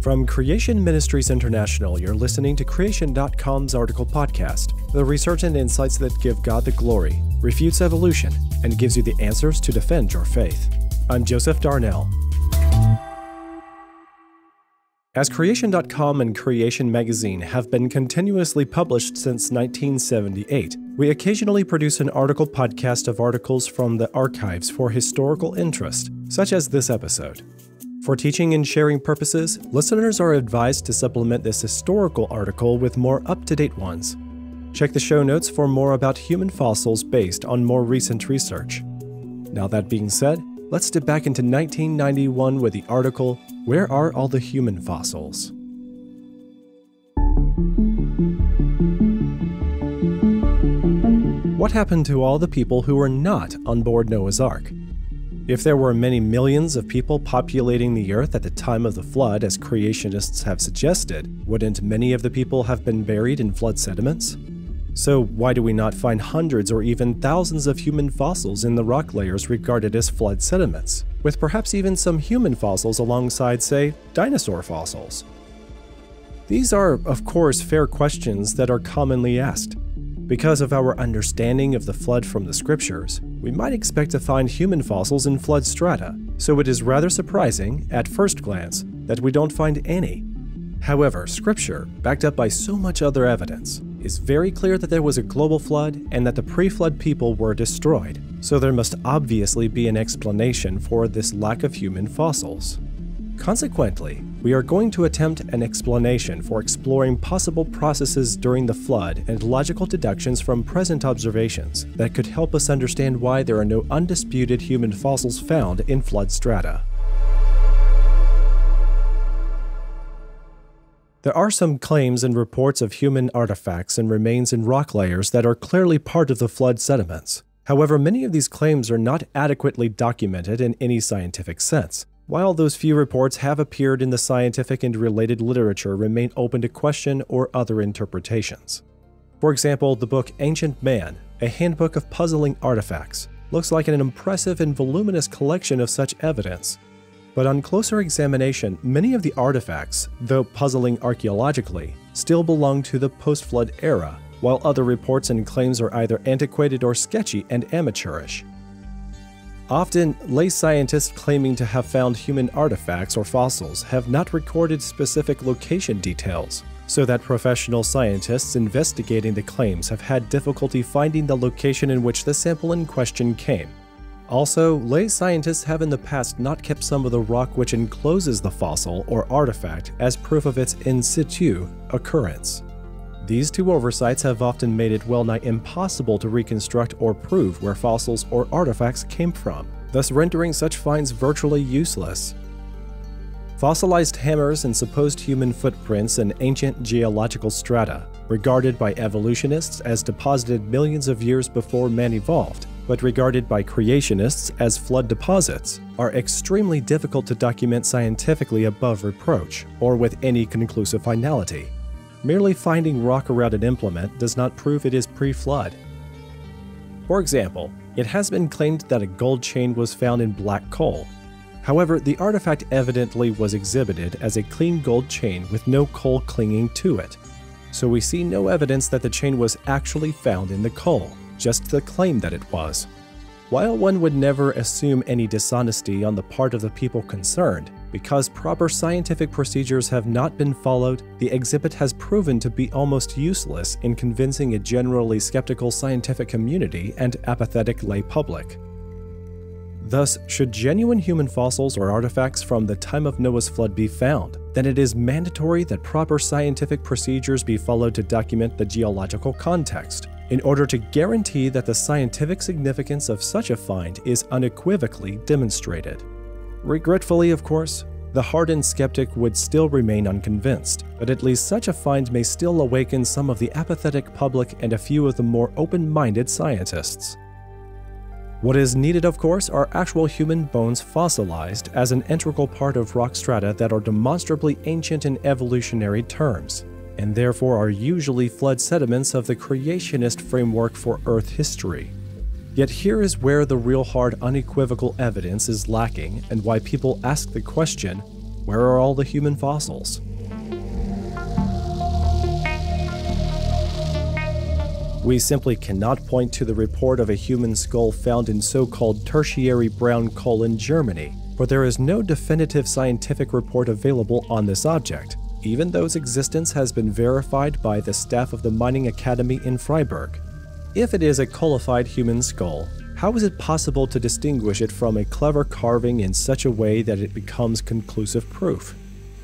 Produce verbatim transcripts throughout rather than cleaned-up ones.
From Creation Ministries International, you're listening to Creation dot com's article podcast, the research and insights that give God the glory, refutes evolution, and gives you the answers to defend your faith. I'm Joseph Darnell. As Creation dot com and Creation Magazine have been continuously published since nineteen seventy-eight, we occasionally produce an article podcast of articles from the archives for historical interest, such as this episode. For teaching and sharing purposes, listeners are advised to supplement this historical article with more up-to-date ones. Check the show notes for more about human fossils based on more recent research. Now that being said, let's dip back into nineteen ninety-one with the article, Where Are All the Human Fossils? What happened to all the people who were not on board Noah's Ark? If there were many millions of people populating the earth at the time of the flood, as creationists have suggested, wouldn't many of the people have been buried in flood sediments? So why do we not find hundreds or even thousands of human fossils in the rock layers regarded as flood sediments, with perhaps even some human fossils alongside, say, dinosaur fossils? These are, of course, fair questions that are commonly asked. Because of our understanding of the flood from the scriptures, we might expect to find human fossils in flood strata, so it is rather surprising, at first glance, that we don't find any. However, scripture, backed up by so much other evidence, is very clear that there was a global flood and that the pre-flood people were destroyed, so there must obviously be an explanation for this lack of human fossils. Consequently, we are going to attempt an explanation for exploring possible processes during the flood and logical deductions from present observations that could help us understand why there are no undisputed human fossils found in flood strata. There are some claims and reports of human artifacts and remains in rock layers that are clearly part of the flood sediments. However, many of these claims are not adequately documented in any scientific sense. While those few reports have appeared in the scientific and related literature remain open to question or other interpretations. For example, the book Ancient Man, a handbook of puzzling artifacts, looks like an impressive and voluminous collection of such evidence. But on closer examination, many of the artifacts, though puzzling archaeologically, still belong to the post-flood era, while other reports and claims are either antiquated or sketchy and amateurish. Often, lay scientists claiming to have found human artifacts or fossils have not recorded specific location details, so that professional scientists investigating the claims have had difficulty finding the location in which the sample in question came. Also, lay scientists have in the past not kept some of the rock which encloses the fossil or artifact as proof of its in situ occurrence. These two oversights have often made it well-nigh impossible to reconstruct or prove where fossils or artifacts came from, thus rendering such finds virtually useless. Fossilized hammers and supposed human footprints in ancient geological strata, regarded by evolutionists as deposited millions of years before man evolved, but regarded by creationists as flood deposits, are extremely difficult to document scientifically above reproach or with any conclusive finality. Merely finding rock around an implement does not prove it is pre-flood. For example, it has been claimed that a gold chain was found in black coal. However, the artifact evidently was exhibited as a clean gold chain with no coal clinging to it. So we see no evidence that the chain was actually found in the coal, just the claim that it was. While one would never assume any dishonesty on the part of the people concerned, because proper scientific procedures have not been followed, the exhibit has proven to be almost useless in convincing a generally skeptical scientific community and apathetic lay public. Thus, should genuine human fossils or artifacts from the time of Noah's flood be found, then it is mandatory that proper scientific procedures be followed to document the geological context, in order to guarantee that the scientific significance of such a find is unequivocally demonstrated. Regretfully, of course, the hardened skeptic would still remain unconvinced, but at least such a find may still awaken some of the apathetic public and a few of the more open-minded scientists. What is needed, of course, are actual human bones fossilized as an integral part of rock strata that are demonstrably ancient in evolutionary terms, and therefore are usually flood sediments of the creationist framework for Earth history. Yet here is where the real hard unequivocal evidence is lacking and why people ask the question, Where are all the human fossils? We simply cannot point to the report of a human skull found in so-called tertiary brown coal in Germany, for there is no definitive scientific report available on this object, even though its existence has been verified by the staff of the Mining Academy in Freiburg. If it is a coalified human skull, how is it possible to distinguish it from a clever carving in such a way that it becomes conclusive proof?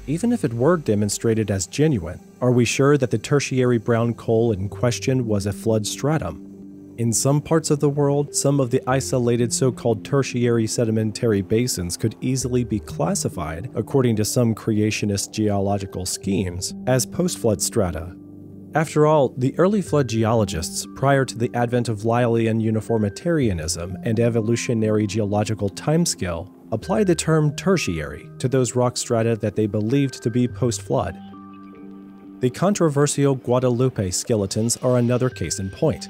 Even if it were demonstrated as genuine, are we sure that the tertiary brown coal in question was a flood stratum? In some parts of the world, some of the isolated so-called tertiary sedimentary basins could easily be classified, according to some creationist geological schemes, as post-flood strata. After all, the early flood geologists, prior to the advent of Lyellian uniformitarianism and evolutionary geological timescale, applied the term tertiary to those rock strata that they believed to be post-flood. The controversial Guadeloupe skeletons are another case in point.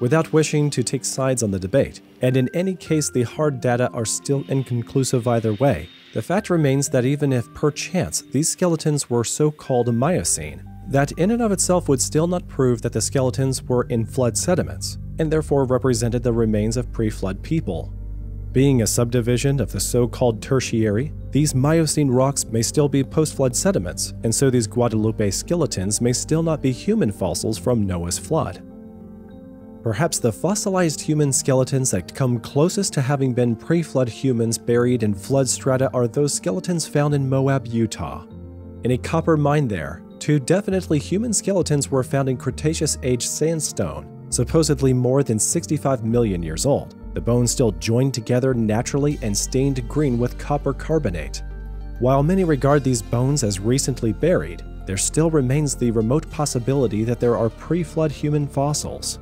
Without wishing to take sides on the debate, and in any case the hard data are still inconclusive either way, the fact remains that even if perchance these skeletons were so-called Miocene, that in and of itself would still not prove that the skeletons were in flood sediments, and therefore represented the remains of pre-flood people. Being a subdivision of the so-called tertiary, these Miocene rocks may still be post-flood sediments, and so these Guadeloupe skeletons may still not be human fossils from Noah's flood. Perhaps the fossilized human skeletons that come closest to having been pre-flood humans buried in flood strata are those skeletons found in Moab, Utah. In a copper mine there, two definitely human skeletons were found in Cretaceous-age sandstone, supposedly more than sixty-five million years old, the bones still joined together naturally and stained green with copper carbonate. While many regard these bones as recently buried, there still remains the remote possibility that there are pre-flood human fossils.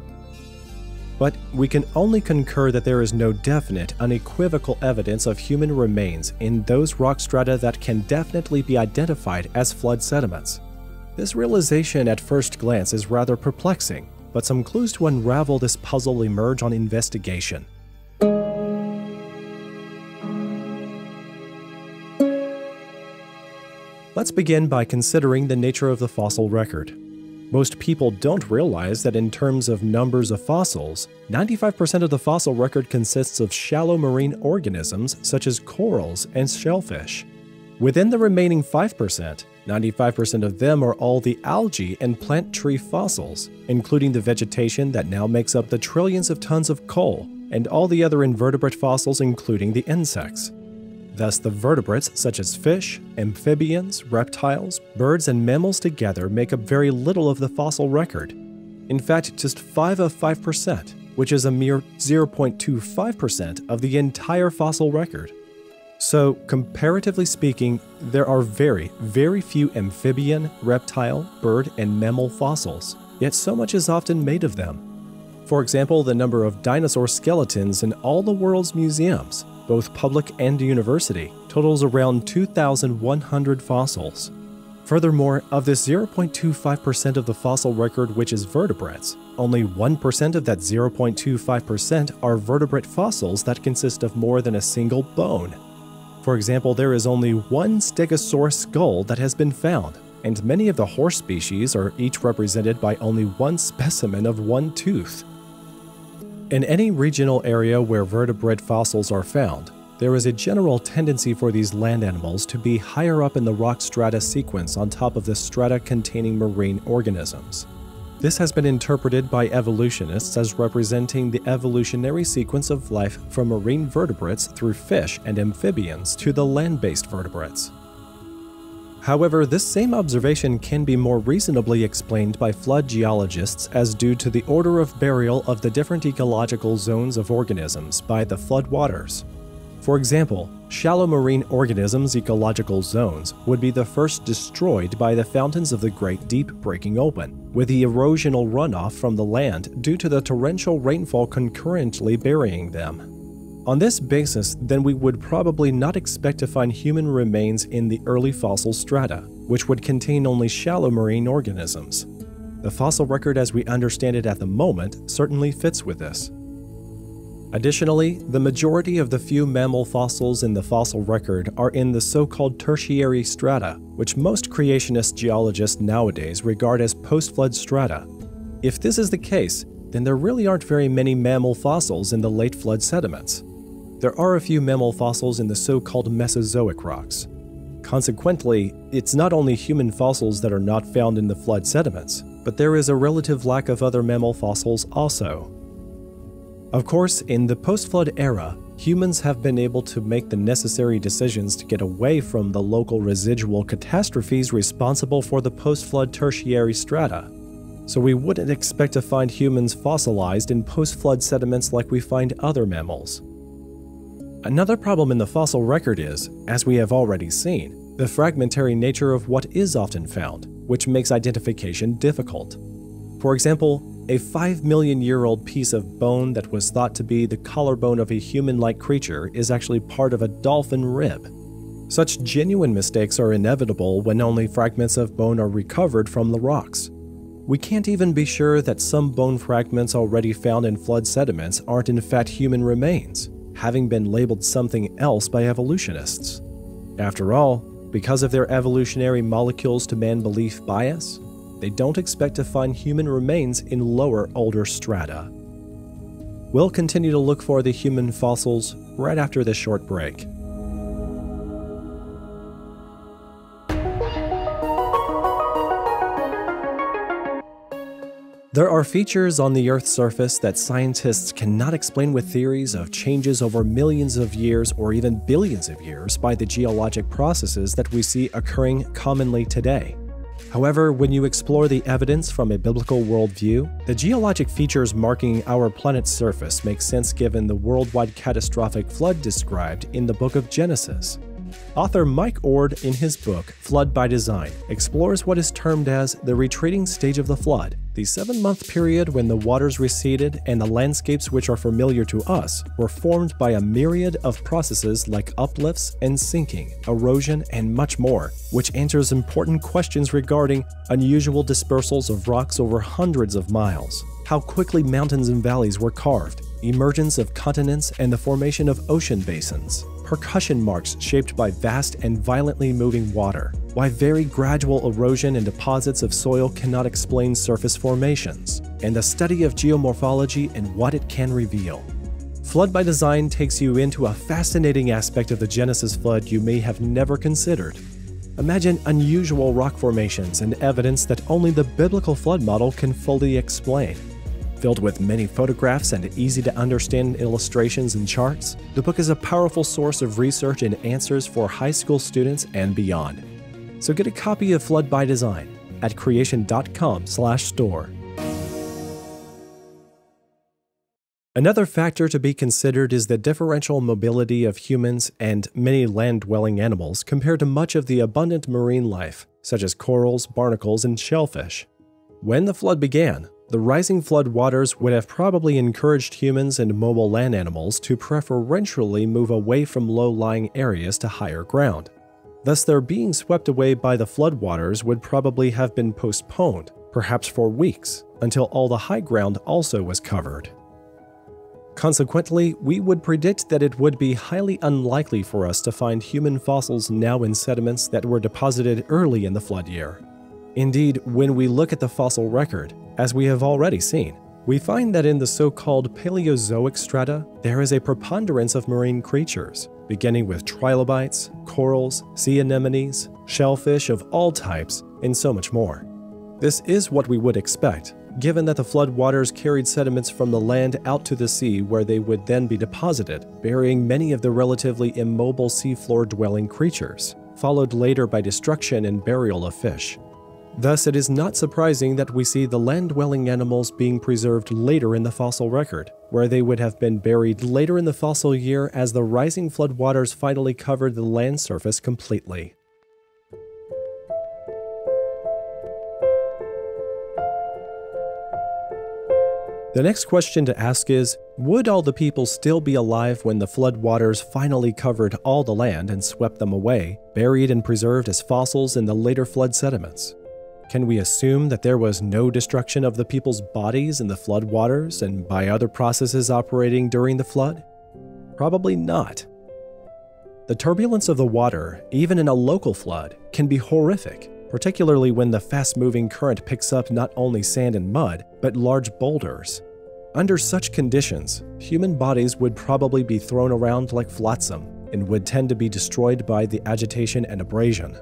But we can only concur that there is no definite, unequivocal evidence of human remains in those rock strata that can definitely be identified as flood sediments. This realization at first glance is rather perplexing, but some clues to unravel this puzzle emerge on investigation. Let's begin by considering the nature of the fossil record. Most people don't realize that in terms of numbers of fossils, ninety-five percent of the fossil record consists of shallow marine organisms such as corals and shellfish. Within the remaining five percent, ninety-five percent of them are all the algae and plant tree fossils, including the vegetation that now makes up the trillions of tons of coal, and all the other invertebrate fossils including the insects. Thus, the vertebrates such as fish, amphibians, reptiles, birds, and mammals together make up very little of the fossil record. In fact, just five of five percent, which is a mere zero point two five percent of the entire fossil record. So, comparatively speaking, there are very, very few amphibian, reptile, bird, and mammal fossils, yet so much is often made of them. For example, the number of dinosaur skeletons in all the world's museums, both public and university, totals around two thousand one hundred fossils. Furthermore, of the zero point two five percent of the fossil record which is vertebrates, only one percent of that zero point two five percent are vertebrate fossils that consist of more than a single bone. For example, there is only one Stegosaurus skull that has been found, and many of the horse species are each represented by only one specimen of one tooth. In any regional area where vertebrate fossils are found, there is a general tendency for these land animals to be higher up in the rock strata sequence on top of the strata containing marine organisms. This has been interpreted by evolutionists as representing the evolutionary sequence of life from marine vertebrates through fish and amphibians to the land-based vertebrates. However, this same observation can be more reasonably explained by flood geologists as due to the order of burial of the different ecological zones of organisms by the flood waters. For example, shallow marine organisms' ecological zones would be the first destroyed by the fountains of the Great Deep breaking open, with the erosional runoff from the land due to the torrential rainfall concurrently burying them. On this basis, then, we would probably not expect to find human remains in the early fossil strata, which would contain only shallow marine organisms. The fossil record as we understand it at the moment certainly fits with this. Additionally, the majority of the few mammal fossils in the fossil record are in the so-called tertiary strata, which most creationist geologists nowadays regard as post-flood strata. If this is the case, then there really aren't very many mammal fossils in the late flood sediments. There are a few mammal fossils in the so-called Mesozoic rocks. Consequently, it's not only human fossils that are not found in the flood sediments, but there is a relative lack of other mammal fossils also. Of course, in the post-flood era, humans have been able to make the necessary decisions to get away from the local residual catastrophes responsible for the post-flood tertiary strata. So we wouldn't expect to find humans fossilized in post-flood sediments like we find other mammals. Another problem in the fossil record is, as we have already seen, the fragmentary nature of what is often found, which makes identification difficult. For example, a five million year old piece of bone that was thought to be the collarbone of a human-like creature is actually part of a dolphin rib. Such genuine mistakes are inevitable when only fragments of bone are recovered from the rocks. We can't even be sure that some bone fragments already found in flood sediments aren't in fact human remains, having been labeled something else by evolutionists. After all, because of their evolutionary molecules-to-man belief bias, they don't expect to find human remains in lower, older strata. We'll continue to look for the human fossils right after this short break. There are features on the Earth's surface that scientists cannot explain with theories of changes over millions of years or even billions of years by the geologic processes that we see occurring commonly today. However, when you explore the evidence from a biblical worldview, the geologic features marking our planet's surface make sense given the worldwide catastrophic flood described in the book of Genesis. Author Mike Ord, in his book Flood by Design, explores what is termed as the retreating stage of the flood, the seven-month period when the waters receded and the landscapes which are familiar to us were formed by a myriad of processes like uplifts and sinking, erosion, and much more, which answers important questions regarding unusual dispersals of rocks over hundreds of miles, how quickly mountains and valleys were carved, emergence of continents and the formation of ocean basins, percussion marks shaped by vast and violently moving water, why very gradual erosion and deposits of soil cannot explain surface formations, and the study of geomorphology and what it can reveal. Flood by Design takes you into a fascinating aspect of the Genesis flood you may have never considered. Imagine unusual rock formations and evidence that only the biblical flood model can fully explain. Filled with many photographs and easy-to-understand illustrations and charts, the book is a powerful source of research and answers for high school students and beyond. So get a copy of Flood by Design at creation dot com slash store. Another factor to be considered is the differential mobility of humans and many land-dwelling animals compared to much of the abundant marine life, such as corals, barnacles, and shellfish. When the flood began, the rising flood waters would have probably encouraged humans and mobile land animals to preferentially move away from low-lying areas to higher ground. Thus, their being swept away by the flood waters would probably have been postponed, perhaps for weeks, until all the high ground also was covered. Consequently, we would predict that it would be highly unlikely for us to find human fossils now in sediments that were deposited early in the flood year. Indeed, when we look at the fossil record, as we have already seen, we find that in the so-called Paleozoic strata, there is a preponderance of marine creatures, beginning with trilobites, corals, sea anemones, shellfish of all types, and so much more. This is what we would expect, given that the flood waters carried sediments from the land out to the sea where they would then be deposited, burying many of the relatively immobile seafloor-dwelling creatures, followed later by destruction and burial of fish. Thus, it is not surprising that we see the land-dwelling animals being preserved later in the fossil record, where they would have been buried later in the fossil year as the rising floodwaters finally covered the land surface completely. The next question to ask is, would all the people still be alive when the floodwaters finally covered all the land and swept them away, buried and preserved as fossils in the later flood sediments? Can we assume that there was no destruction of the people's bodies in the flood waters and by other processes operating during the flood? Probably not. The turbulence of the water, even in a local flood, can be horrific, particularly when the fast-moving current picks up not only sand and mud, but large boulders. Under such conditions, human bodies would probably be thrown around like flotsam and would tend to be destroyed by the agitation and abrasion.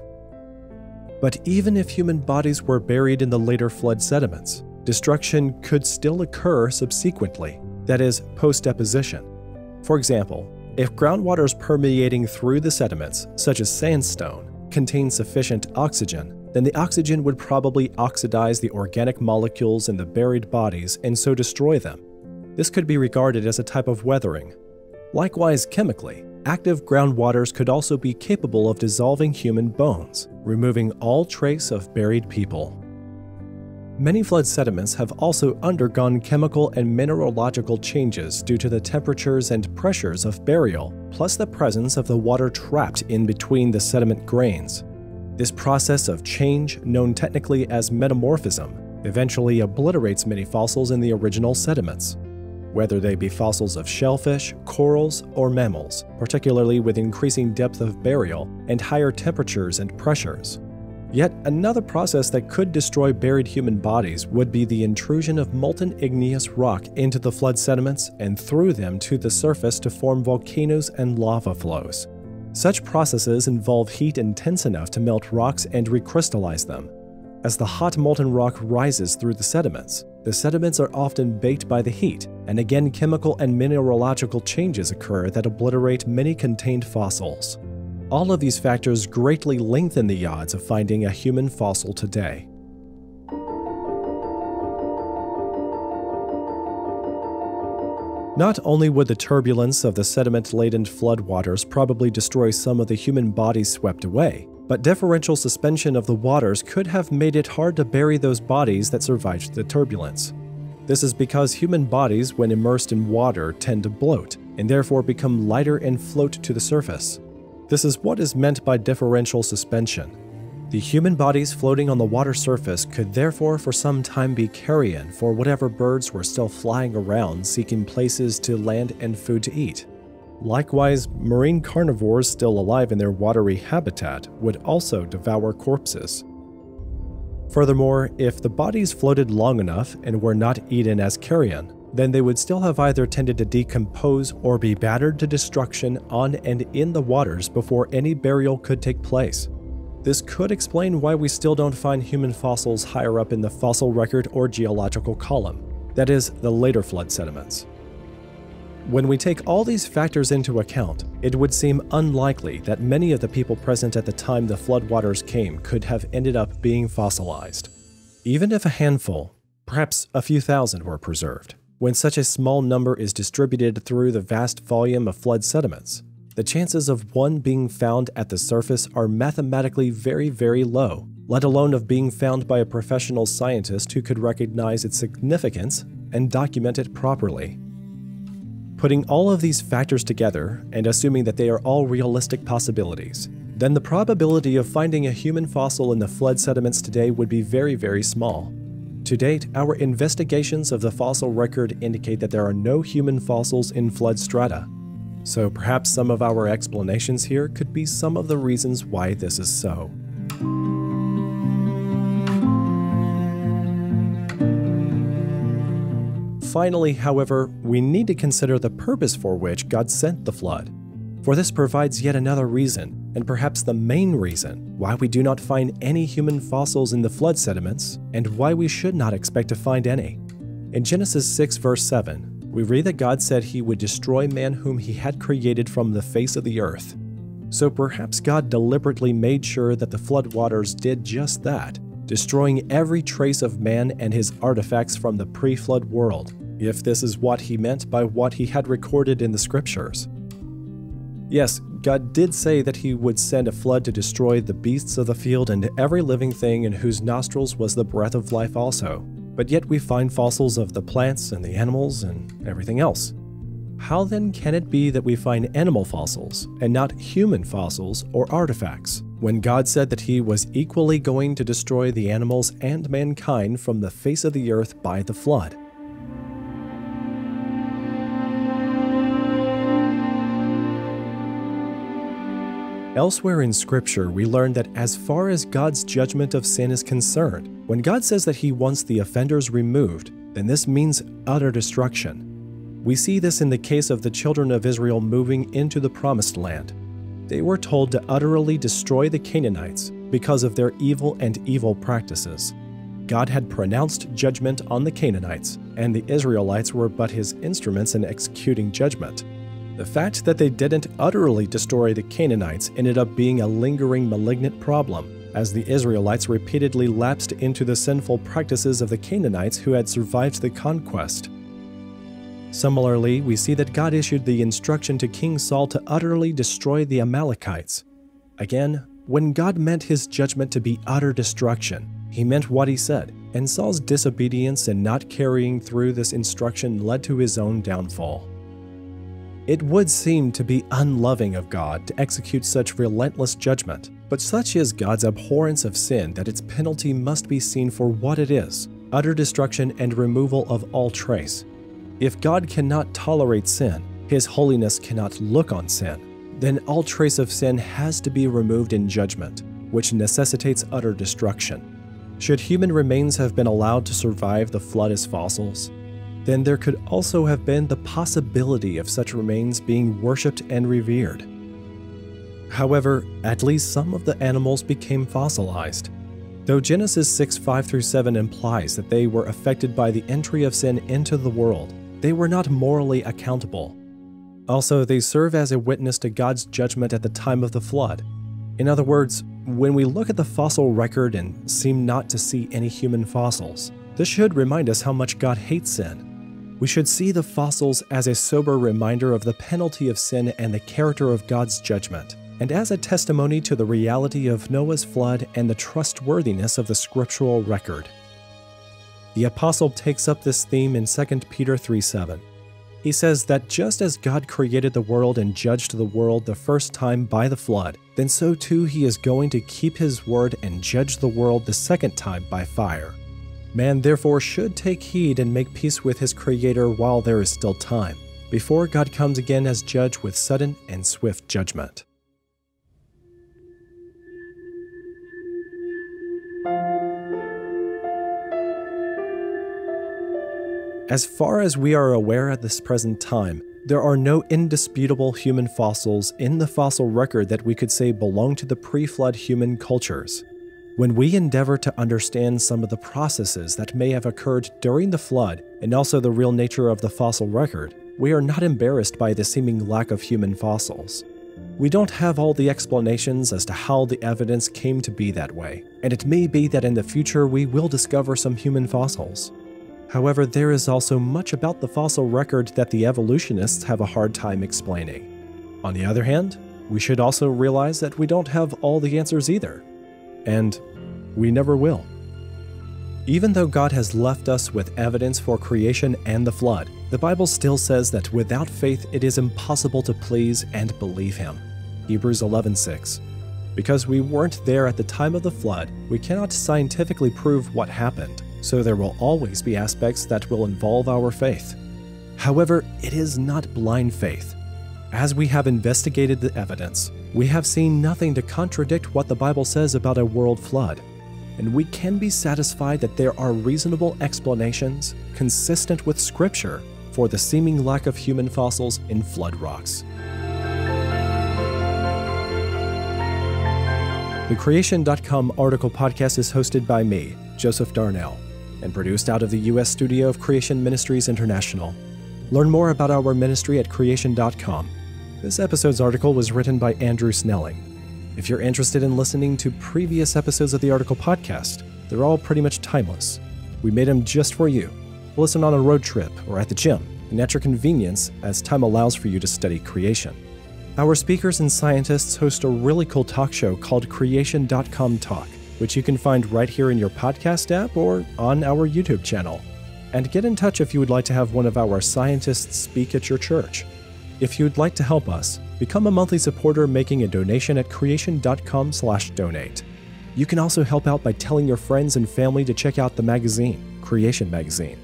But even if human bodies were buried in the later flood sediments, destruction could still occur subsequently, that is, post-deposition. For example, if groundwaters permeating through the sediments, such as sandstone, contain sufficient oxygen, then the oxygen would probably oxidize the organic molecules in the buried bodies and so destroy them. This could be regarded as a type of weathering. Likewise, chemically, active groundwaters could also be capable of dissolving human bones, removing all trace of buried people. Many flood sediments have also undergone chemical and mineralogical changes due to the temperatures and pressures of burial, plus the presence of the water trapped in between the sediment grains. This process of change, known technically as metamorphism, eventually obliterates many fossils in the original sediments, whether they be fossils of shellfish, corals, or mammals, particularly with increasing depth of burial and higher temperatures and pressures. Yet another process that could destroy buried human bodies would be the intrusion of molten igneous rock into the flood sediments and through them to the surface to form volcanoes and lava flows. Such processes involve heat intense enough to melt rocks and recrystallize them. As the hot molten rock rises through the sediments, the sediments are often baked by the heat, and again chemical and mineralogical changes occur that obliterate many contained fossils. All of these factors greatly lengthen the odds of finding a human fossil today. Not only would the turbulence of the sediment-laden floodwaters probably destroy some of the human bodies swept away, but differential suspension of the waters could have made it hard to bury those bodies that survived the turbulence. This is because human bodies, when immersed in water, tend to bloat, and therefore become lighter and float to the surface. This is what is meant by differential suspension. The human bodies floating on the water surface could therefore for some time be carrion for whatever birds were still flying around seeking places to land and food to eat. Likewise, marine carnivores still alive in their watery habitat would also devour corpses. Furthermore, if the bodies floated long enough and were not eaten as carrion, then they would still have either tended to decompose or be battered to destruction on and in the waters before any burial could take place. This could explain why we still don't find human fossils higher up in the fossil record or geological column, that is, the later flood sediments. When we take all these factors into account, it would seem unlikely that many of the people present at the time the floodwaters came could have ended up being fossilized. Even if a handful, perhaps a few thousand, were preserved, when such a small number is distributed through the vast volume of flood sediments, the chances of one being found at the surface are mathematically very, very low, let alone of being found by a professional scientist who could recognize its significance and document it properly. Putting all of these factors together, and assuming that they are all realistic possibilities, then the probability of finding a human fossil in the flood sediments today would be very, very small. To date, our investigations of the fossil record indicate that there are no human fossils in flood strata. So perhaps some of our explanations here could be some of the reasons why this is so. Finally, however, we need to consider the purpose for which God sent the flood. For this provides yet another reason, and perhaps the main reason, why we do not find any human fossils in the flood sediments, and why we should not expect to find any. In Genesis six verse seven, we read that God said he would destroy man whom he had created from the face of the earth. So perhaps God deliberately made sure that the floodwaters did just that, destroying every trace of man and his artifacts from the pre-flood world, if this is what he meant by what he had recorded in the scriptures. Yes, God did say that he would send a flood to destroy the beasts of the field and every living thing in whose nostrils was the breath of life also, but yet we find fossils of the plants and the animals and everything else. How then can it be that we find animal fossils and not human fossils or artifacts? when God said that he was equally going to destroy the animals and mankind from the face of the earth by the flood. Elsewhere in Scripture, we learn that as far as God's judgment of sin is concerned, when God says that he wants the offenders removed, then this means utter destruction. We see this in the case of the children of Israel moving into the Promised Land. They were told to utterly destroy the Canaanites because of their evil and evil practices. God had pronounced judgment on the Canaanites, and the Israelites were but his instruments in executing judgment. The fact that they didn't utterly destroy the Canaanites ended up being a lingering malignant problem, as the Israelites repeatedly lapsed into the sinful practices of the Canaanites who had survived the conquest. Similarly, we see that God issued the instruction to King Saul to utterly destroy the Amalekites. Again, when God meant his judgment to be utter destruction, he meant what he said, and Saul's disobedience and not carrying through this instruction led to his own downfall. It would seem to be unloving of God to execute such relentless judgment, but such is God's abhorrence of sin that its penalty must be seen for what it is, utter destruction and removal of all trace. If God cannot tolerate sin, his holiness cannot look on sin, then all trace of sin has to be removed in judgment, which necessitates utter destruction. Should human remains have been allowed to survive the flood as fossils, then there could also have been the possibility of such remains being worshipped and revered. However, at least some of the animals became fossilized. Though Genesis six, five through seven implies that they were affected by the entry of sin into the world, they were not morally accountable. Also, they serve as a witness to God's judgment at the time of the flood. In other words, when we look at the fossil record and seem not to see any human fossils, this should remind us how much God hates sin. We should see the fossils as a sober reminder of the penalty of sin and the character of God's judgment, and as a testimony to the reality of Noah's flood and the trustworthiness of the scriptural record. The apostle takes up this theme in Second Peter three seven. He says that just as God created the world and judged the world the first time by the flood, then so too he is going to keep his word and judge the world the second time by fire. Man therefore should take heed and make peace with his Creator while there is still time, before God comes again as judge with sudden and swift judgment. As far as we are aware at this present time, there are no indisputable human fossils in the fossil record that we could say belong to the pre-flood human cultures. When we endeavor to understand some of the processes that may have occurred during the flood and also the real nature of the fossil record, we are not embarrassed by the seeming lack of human fossils. We don't have all the explanations as to how the evidence came to be that way, and it may be that in the future we will discover some human fossils. However, there is also much about the fossil record that the evolutionists have a hard time explaining. On the other hand, we should also realize that we don't have all the answers either. And we never will. Even though God has left us with evidence for creation and the flood, the Bible still says that without faith it is impossible to please and believe him. Hebrews eleven six. Because we weren't there at the time of the flood, we cannot scientifically prove what happened, so there will always be aspects that will involve our faith. However, it is not blind faith. As we have investigated the evidence, we have seen nothing to contradict what the Bible says about a world flood, and we can be satisfied that there are reasonable explanations, consistent with Scripture, for the seeming lack of human fossils in flood rocks. The Creation dot com article podcast is hosted by me, Joseph Darnell, and produced out of the U S studio of Creation Ministries International. Learn more about our ministry at Creation dot com. This episode's article was written by Andrew Snelling. If you're interested in listening to previous episodes of the article podcast, they're all pretty much timeless. We made them just for you. Listen on a road trip or at the gym, and at your convenience as time allows for you to study creation. Our speakers and scientists host a really cool talk show called Creation dot com Talk, which you can find right here in your podcast app or on our YouTube channel. And get in touch if you would like to have one of our scientists speak at your church. If you'd like to help us, become a monthly supporter making a donation at creation dot com slash donate. You can also help out by telling your friends and family to check out the magazine, Creation Magazine.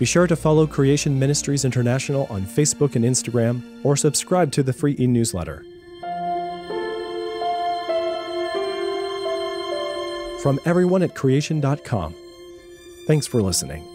Be sure to follow Creation Ministries International on Facebook and Instagram, or subscribe to the free e-newsletter. From everyone at creation dot com, thanks for listening.